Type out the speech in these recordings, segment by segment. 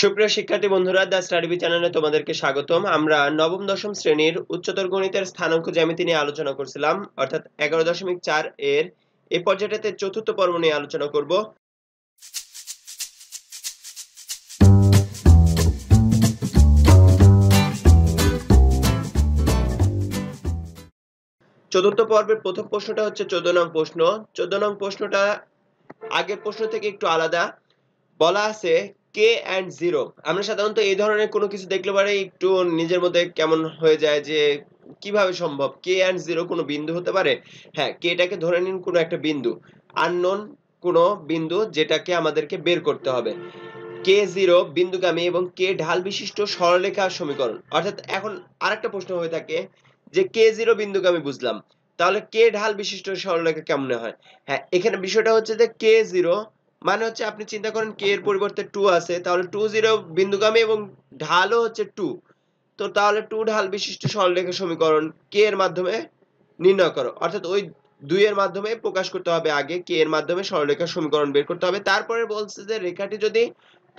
সুপ্রিয় শিক্ষার্থী বন্ধুরা, দ্য স্টাডি বি চ্যানেলে তোমাদেরকে স্বাগতম। আমরা নবম দশম শ্রেণীর উচ্চতর গণিতের স্থানাঙ্ক জ্যামিতি নিয়ে আলোচনা করছিলাম, অর্থাৎ 11.4 এর এই পর্যায়টাতে চতুর্থ পর্ব নিয়ে আলোচনা করব। চতুর্থ পর্বের প্রথম প্রশ্নটা হচ্ছে 14 নং প্রশ্ন। 14 নং প্রশ্নটা আগের প্রশ্ন থেকে একটু আলাদা। বলা আছে কে এন্ড জিরো। আমরা সাধারণত এই ধরনের কোনো কিছু দেখলে পারে একটু নিজের মধ্যে কেমন হয়ে যায় যে কিভাবে সম্ভব কে এন্ড জিরো কোনো বিন্দু হতে পারে। হ্যাঁ, কেটাকে ধরে নিন কোনো একটা বিন্দু, আননোন কোনো বিন্দু যেটাকে আমাদেরকে বের করতে হবে। কে জিরো বিন্দুগামী এবং কে ঢাল বিশিষ্ট সরলরেখা সমীকরণ। অর্থাৎ এখন আরেকটা প্রশ্ন হয়ে থাকে যে কে জিরো বিন্দুগামী বুঝলাম, তাহলে কে ঢাল বিশিষ্ট সরলরেখা কেমন হয়। হ্যাঁ, এখানে বিষয়টা হচ্ছে যে কে জিরো মানে হচ্ছে আপনি চিন্তা করেন কে এর পরিবর্তে 2 আছে, তাহলে 2 0 বিন্দুগামী এবং ঢালও হচ্ছে 2। তো তাহলে 2 ঢাল বিশিষ্ট সরলরেখা সমীকরণ কে এর মাধ্যমে নির্ণয় করো, অর্থাৎ ওই 2 এর মাধ্যমে প্রকাশ করতে হবে। আগে কে এর মাধ্যমে সরলরেখা সমীকরণ বের করতে হবে। তারপরে বলছে যে রেখাটি যদি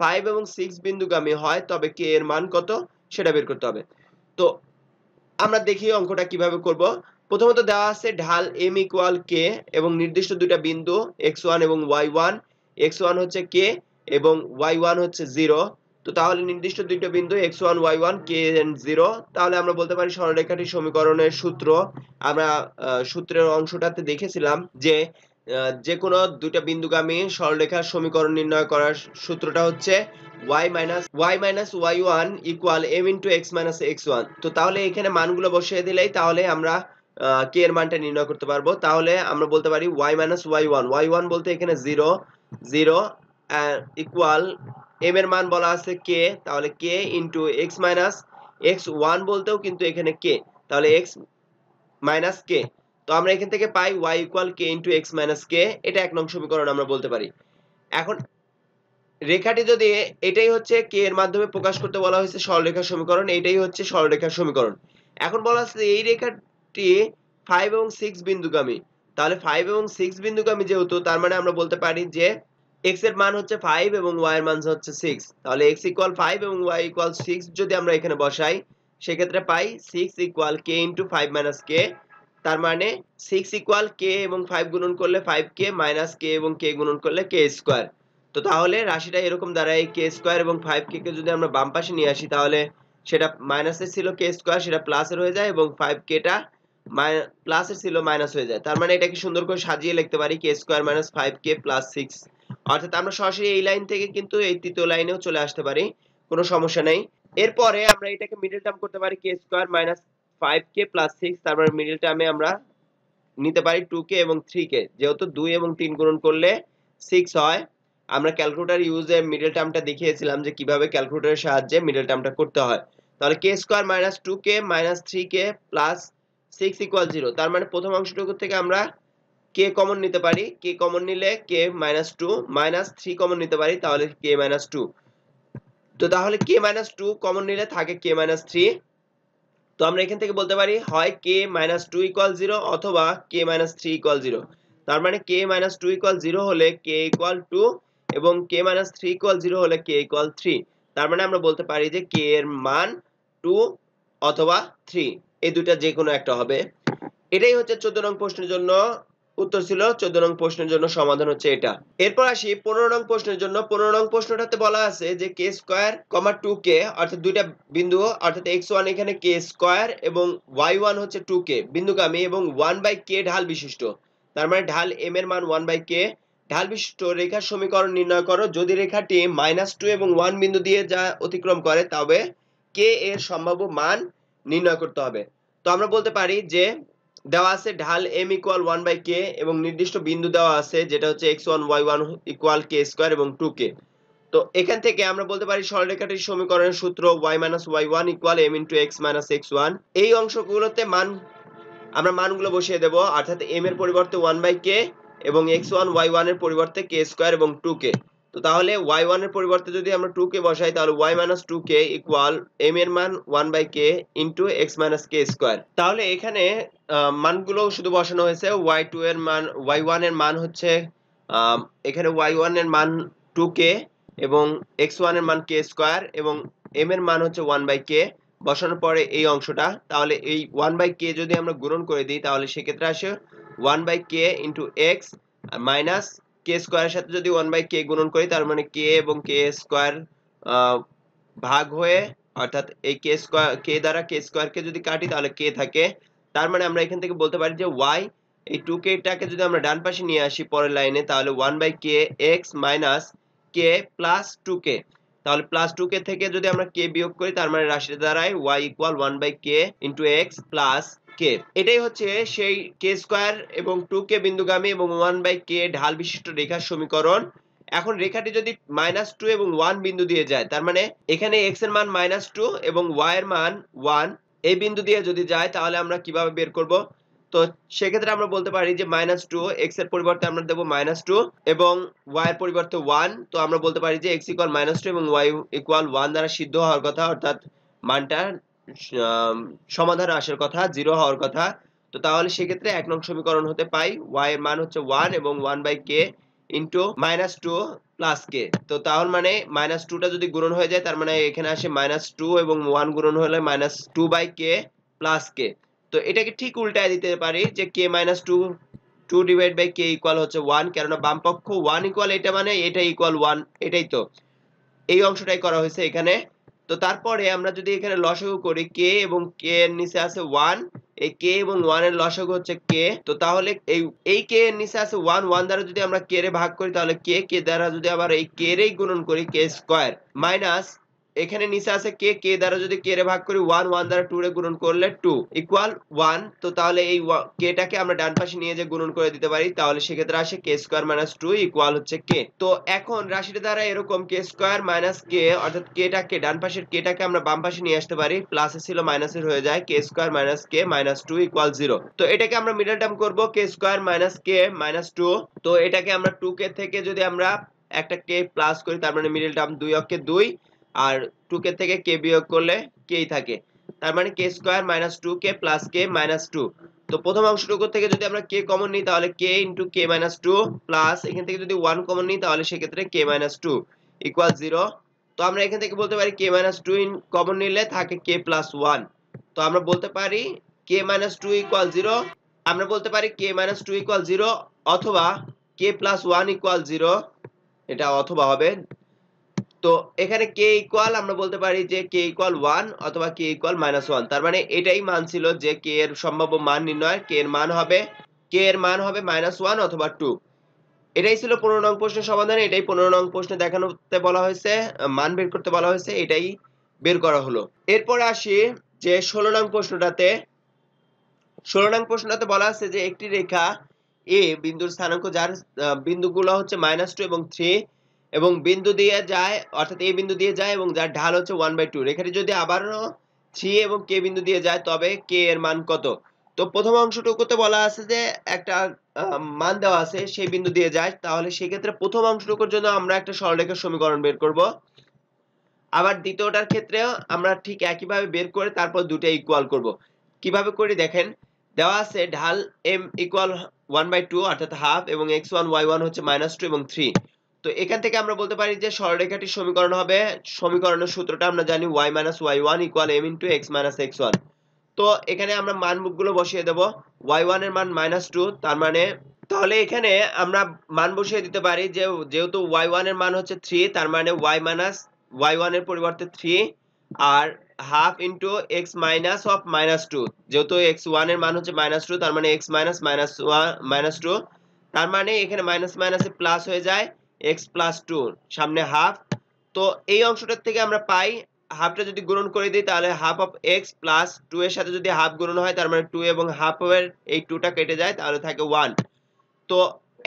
5 এবং 6 বিন্দুগামী হয় তবে কে এর মান কত সেটা বের করতে হবে। তো আমরা দেখি অঙ্কটা কিভাবে করব। প্রথমত দেওয়া আছে ঢাল m = k এবং নির্দিষ্ট দুইটা বিন্দু x1 এবং y1। x1 হচ্ছে k এবং y1 হচ্ছে 0। তো তাহলে নির্দিষ্ট দুটো বিন্দু x1 y1 k and 0, তাহলে আমরা বলতে পারি সরলরেখাটির সমীকরণের সূত্র আমরা সূত্রের অংশটাতে দেখেছিলাম যে যে কোনো দুটো বিন্দুগামী সরলরেখার সমীকরণ নির্ণয় করার সূত্রটা হচ্ছে y - y - y1 = m * x - x1। তো তাহলে এখানে মানগুলো বসিয়ে দিলেই তাহলে আমরা k এর মানটা নির্ণয় করতে পারবো। তাহলে আমরা বলতে পারি y - y1 বলতে এখানে 0 ইকুয়াল m এর মান বলা আছে k, তাহলে k into x minus x1 বলতেও কিন্তু এখানে k, তাহলে x মাইনাস k। তো আমরা এখান থেকে পাই y equal k into x minus k। এটা এক নং সমীকরণ আমরা বলতে পারি। এখন রেখাটি যদি এটাই হচ্ছে k এর মাধ্যমে প্রকাশ করতে বলা হয়েছে সরলরেখা সমীকরণ, এটাই হচ্ছে সরলরেখা সমীকরণ। এখন বলা আছে এই রেখাটি 5 এবং 6 বিন্দুগামী, তাহলে 5 এবং 6 বিন্দুগামী যেহেতু তার মানে আমরা বলতে পারি যে x এর মান হচ্ছে 5 এবং y এর মান হচ্ছে 6। তাহলে x = 5 এবং y = 6 যদি আমরা এখানে বসাই সেই ক্ষেত্রে পাই 6 = k * 5 - k। তার মানে 6 = k এবং 5 গুণন করলে 5k - k এবং k গুণন করলে k2। তো তাহলে রাশিটা এরকম দাঁড়ায় k2 এবং 5k কে যদি আমরা বাম পাশে নিয়ে আসি তাহলে সেটা মাইনাসে ছিল k2 সেটা প্লাসের হয়ে যায় এবং 5k টা প্লাসের ছিল মাইনাস হয়ে যায়। তার মানে এটাকে সুন্দর করে সাজিয়ে লিখতে পারি k2 - 5k + 6। অর্থাৎ আমরা সরাসরি এই লাইন থেকে কিন্তু এই তৃতীয় লাইনেও চলে আসতে পারি, কোনো সমস্যা নাই। এরপরে আমরা এটাকে মিডল টার্ম করতে পারি k2 - 5k + 6। তারপরে মিডল টার্মে আমরা নিতে পারি 2k এবং 3k, যেহেতু 2 এবং 3 গুণন করলে 6 হয়। আমরা ক্যালকুলেটর ইউজে মিডল টার্মটা দেখিয়েছিলাম যে কিভাবে ক্যালকুলেটরের সাহায্যে মিডল টার্মটা করতে হয়। তাহলে k2 - 2k - 3k + 6 = 0। তার মানে প্রথম অংশটুকু থেকে আমরা k কমন নিতে পারি। k কমন নিলে k - 2 - 3 কমন নিতে পারি, তাহলে k - 2। তো তাহলে k - 2 কমন নিলে থাকে k - 3। তো আমরা এখান থেকে বলতে পারি হয় k - 2 = 0 অথবা k - 3 = 0। তার মানে k - 2 = 0 হলে k = 2 এবং k - 3 = 0 হলে k = 3। তার মানে আমরা বলতে পারি যে k এর মান 2 অথবা 3, এই দুটো যে কোনো একটা হবে। এটাই হচ্ছে 14 নং প্রশ্নের জন্য উত্তর ছিল। 14 নং প্রশ্নের জন্য সমাধান হচ্ছে এটা। এরপর আসি 15 নং প্রশ্নের জন্য। 15 নং প্রশ্নটাতে বলা আছে যে k2 2k, অর্থাৎ দুইটা বিন্দু, অর্থাৎ x1 এখানে k2 এবং y1 হচ্ছে 2k বিন্দুগামী এবং 1/k ঢাল বিশিষ্ট। তার মানে ঢাল m এর মান 1/k। ঢাল বিশিষ্ট রেখার সমীকরণ নির্ণয় করো। যদি রেখাটি -2 এবং 1 বিন্দু দিয়ে যা অতিক্রম করে তবে k এর সম্ভাব্য মান নির্ণয় করতে হবে। তো আমরা বলতে পারি যে দেওয়া আছে ঢাল m = 1/k এবং নির্দিষ্ট বিন্দু দেওয়া আছে যেটা হচ্ছে x1 y1 = k2 এবং 2k। তো এখান থেকে আমরা বলতে পারি সরলরেখাটির সমীকরণের সূত্র y - y1 = m * x - x1। এই অংশগুলোতে আমরা মানগুলো বসিয়ে দেব, অর্থাৎ m এর পরিবর্তে 1/k এবং x1 y1 এর পরিবর্তে k2 এবং 2k। তো তাহলে y1 এর পরিবর্তে যদি আমরা 2k বসাই তাহলে y - 2k = m এর মান 1/k * x - k2। তাহলে এখানে মানগুলো শুধু বসানো হয়েছে। y1 এর মান হচ্ছে এখানে y1 এর মান 2k एवं x1 एर मान k स्क्वायर एवं m एर मान হচ্ছে 1/k বসানোর পরে এই অংশটা তাহলে এই 1/k যদি আমরা গুণন করে দেই তাহলে সেই ক্ষেত্রে আসে 1/k * x minus k square এর সাথে যদি 1/k গুণন করি তার মানে k এবং k স্কয়ার ভাগ হয়ে অর্থাৎ এই k স্কয়ার k দ্বারা k স্কয়ার কে যদি কাটি তাহলে k থাকে তার মানে আমরা এখান থেকে বলতে পারি যে y এই 2k টাকে যদি আমরা ডান পাশে নিয়ে আসি পরের লাইনে তাহলে 1/k x - k + 2k তাহলে প্লাস 2k থেকে যদি আমরা k বিয়োগ করি তার মানে রাশিটা দাঁড়ায় y = 1/k * x + k এটাই হচ্ছে সেই k² এবং 2k বিন্দুগামী এবং 1/k ঢাল বিশিষ্ট রেখার সমীকরণ এখন রেখাটি যদি -2 এবং 1 বিন্দু দিয়ে যায় তার মানে এখানে x এর মান -2 এবং y এর মান 1 এই বিন্দু দিয়ে যদি যায় তাহলে আমরা কিভাবে বের করব তো সেই ক্ষেত্রে আমরা বলতে পারি যে -2 x এর পরিবর্তে আমরা দেব -2 এবং y এর পরিবর্তে 1 তো আমরা বলতে পারি যে x = -2 এবং y = 1 দ্বারা সিদ্ধ হওয়ার কথা অর্থাৎ মানটা সমাধানে আসার কথা 0 হওয়ার কথা তো তাহলে সেই ক্ষেত্রে এক নং সমীকরণ হতে পাই y এর মান হচ্ছে 1 এবং 1/k * -2 + k তো তার মানে -2 টা যদি গুণন হয়ে যায় তার মানে এখানে আসে -2 এবং 1 গুণন হলে -2/k + k तो এটা কি ঠিক উল্টায় দিতে পারি যে k - 2 2 / k = হচ্ছে 1 কারণ বাম পক্ষ 1 = এটা মানে এটা = 1 এটাই তো এই অংশটাই করা হয়েছে এখানে তো তারপরে আমরা যদি এখানে লসাগু করি k এবং k এর নিচে আছে 1 এই k এবং 1 এর লসাগু হচ্ছে k তো তাহলে এই k এর নিচে আছে 1 1 দ্বারা যদি আমরা k এর ভাগ করি তাহলে k k দ্বারা যদি আবার এই k এরই গুণন করি k² - এখানে নিচে আছে k k দ্বারা যদি k এর ভাগ করি 1 1 দ্বারা 2 এর গুণন করলে 2 = 1 তো তাহলে এই k টাকে আমরা ডান পাশে নিয়ে যে গুণন করে দিতে পারি তাহলে সেই ক্ষেত্রে আসে k² - 2 = হচ্ছে k তো এখন রাশিটা দ্বারা এরকম k² - k অর্থাৎ k টাকে ডান পাশের k টাকে আমরা বাম পাশে নিয়ে আসতে পারি প্লাস এ ছিল মাইনাস এর হয়ে যায় k² - k - 2 = 0 তো এটাকে আমরা মিডল টার্ম করব k² - k - 2 তো এটাকে আমরা 2k থেকে যদি আমরা একটা k প্লাস করি তার মানে মিডল টার্ম 2 অক্ষে 2 আর 2k থেকে k বিয়োগ করলে kই থাকে তার মানে k² - 2k + k - 2 তো প্রথম অংশটুকু থেকে যদি আমরা k কমন নিই তাহলে k * k - 2 প্লাস এখান থেকে যদি 1 কমন নিই তাহলে সেই ক্ষেত্রে k - 2 = 0 তো আমরা এখান থেকে বলতে পারি k - 2 কমন নিলে থাকে k + 1 তো আমরা বলতে পারি k - 2 = 0 আমরা বলতে পারি k - 2 = 0 অথবা k + 1 = 0 এটা অথবা হবে তো এখানে k = আমরা বলতে পারি যে k = 1 অথবা k = -1 তার মানে এটাই মান ছিল যে k এর সম্ভাব্য মান নির্ণয় k এর মান হবে -1 অথবা 2 এটাই ছিল 15 নং প্রশ্নের সমাধান এটাই 15 নং প্রশ্নে দেখানোতে বলা হয়েছে মান বের করতে বলা হয়েছে এটাই বের করা হলো এরপর আসি যে 16 নং প্রশ্নটাতে 16 নং প্রশ্নটাতে বলা আছে যে একটি রেখা a বিন্দুর স্থানাঙ্ক যার বিন্দুগুলো হচ্ছে -2 এবং 3 এবং বিন্দু দিয়ে যায় অর্থাৎ এই বিন্দু দিয়ে যায় এবং যার ঢাল হচ্ছে 1/2 রেখাটি যদি আবারো 3 এবং k বিন্দু দিয়ে যায় তবে k এর মান কত তো প্রথম অংশটুকুতে বলা আছে যে একটা মান দেওয়া আছে সেই বিন্দু দিয়ে যায় তাহলে সেই ক্ষেত্রে প্রথম অংশটুকুর জন্য আমরা একটা সরলরেখার সমীকরণ বের করব আবার দ্বিতীয়টার ক্ষেত্রেও আমরা ঠিক একই ভাবে বের করে তারপর দুটো ইকুয়াল করব কিভাবে করি দেখেন দেওয়া আছে ঢাল m = 1/2 অর্থাৎ হাফ এবং x1 y1 হচ্ছে -2 এবং 3 তো এখান থেকে আমরা বলতে পারি যে সরলরেখাটির সমীকরণ হবে সমীকরণের সূত্রটা আমরা জানি y - y1 = m * x - x1 তো এখানে আমরা মানগুলো বসিয়ে দেব y1 এর মান -2 তার মানে তাহলে এখানে আমরা মান বসিয়ে দিতে পারি যে যেহেতু y1 এর মান হচ্ছে 3 তার মানে y - y1 এর পরিবর্তে 3 আর 1/2 * x - of -2 যেহেতু x1 এর মান হচ্ছে -2 তার মানে x - -2 তার মানে এখানে - এ প্লাস হয়ে যায় x + 2 সামনে হাফ তো এই অংশটা থেকে আমরা পাই হাফটা যদি গুণন করে দেই তাহলে 1/2 অফ x + 2 এর সাথে যদি হাফ গুণন হয় তার মানে 2 এবং 1/2 এর এই 2 টা কেটে যায় তাহলে থাকে 1 তো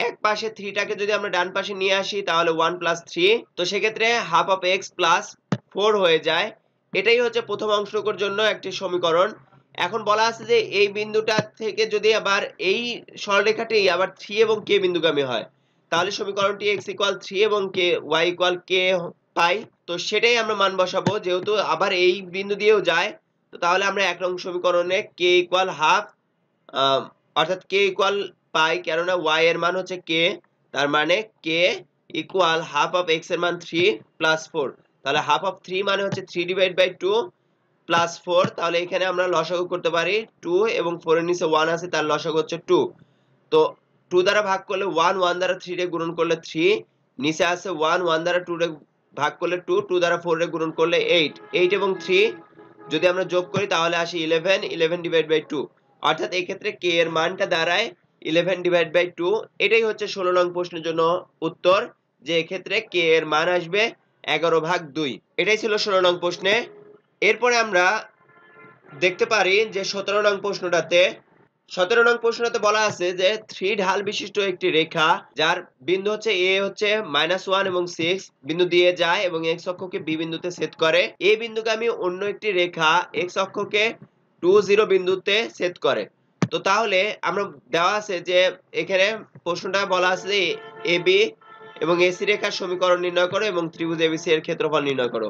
এক পাশে 3 টাকে যদি আমরা ডান পাশে নিয়ে আসি তাহলে 1 + 3 তো সেই ক্ষেত্রে 1/2 অফ x + 4 হয়ে যায় এটাই হচ্ছে প্রথম অংশটুকুর জন্য একটি সমীকরণ এখন বলা আছে যে এই বিন্দুটা থেকে যদি আবার এই সরলরেখাটি আবার 3 এবং k বিন্দুগামী হয় তাহলে সমীকরণটি x = 3 এবং k y = k পাই তো সেটাই আমরা মান বসাবো যেহেতু আবার এই বিন্দু দিয়েও যায় তো তাহলে আমরা এক নং সমীকরণে k = 1/2 অর্থাৎ k = পাই কারণ y এর মান হচ্ছে k তার মানে k equal half of x एर मान थ्री प्लस फोर তাহলে হাফ অফ থ্রি মানে হচ্ছে three divide by two plus four তাহলে এখানে আমরা লসাগু করতে পারি টু এবং ফোরের নিচে ওয়ান আছে তার লসাগু হচ্ছে টু তো টু দ্বারা ভাগ করলে ওয়ান ওয়ান দ্বারা থ্রি রে গুণন করলে থ্রি নিচে আছে ওয়ান ওয়ান দ্বারা টু রে ভাগ করলে টু টু দ্বারা ফোর রে গুণন করলে এইট এইট এবং থ্রি যদি আমরা যোগ করি তাহলে আসে eleven eleven divide by two অর্থাৎ এক্ষেত্রে কে এর মানটা দাঁড়ায় ইলেভেন ডিভাইড বাই টু এটাই হচ্ছে ষোলো নং প্রশ্নের জন্য উত্তর যে এক্ষেত্রে কে এর মান আসবে एगारो भाग दुई एटाई छिलो षोलो नंग प्रश्ने एरपर आमरा देखते पारी जे सतरो नंग प्रश्नटाते सतरो नंग प्रश्नटाते बला आछे जे थ्री ढाल विशिष्ट एकटी रेखा जार बिंदु होच्छे ए होच्छे माइनस वन एबं सिक्स बिंदु दिए जाए एबं एक्स अक्षके बी बिंदुते छेद करे ए बिंदुके आमि अन्य एकटी रेखा एक्स अक्षके टू जिरो बिंदुते छेद करे तो ताहले आमरा देवा आछे जे एखाने प्रश्नटा बला आछे ए बी এবং এসি রেখার সমীকরণ নির্ণয় করো এবং ত্রিভুজ এবিসি এর ক্ষেত্রফল নির্ণয় করো।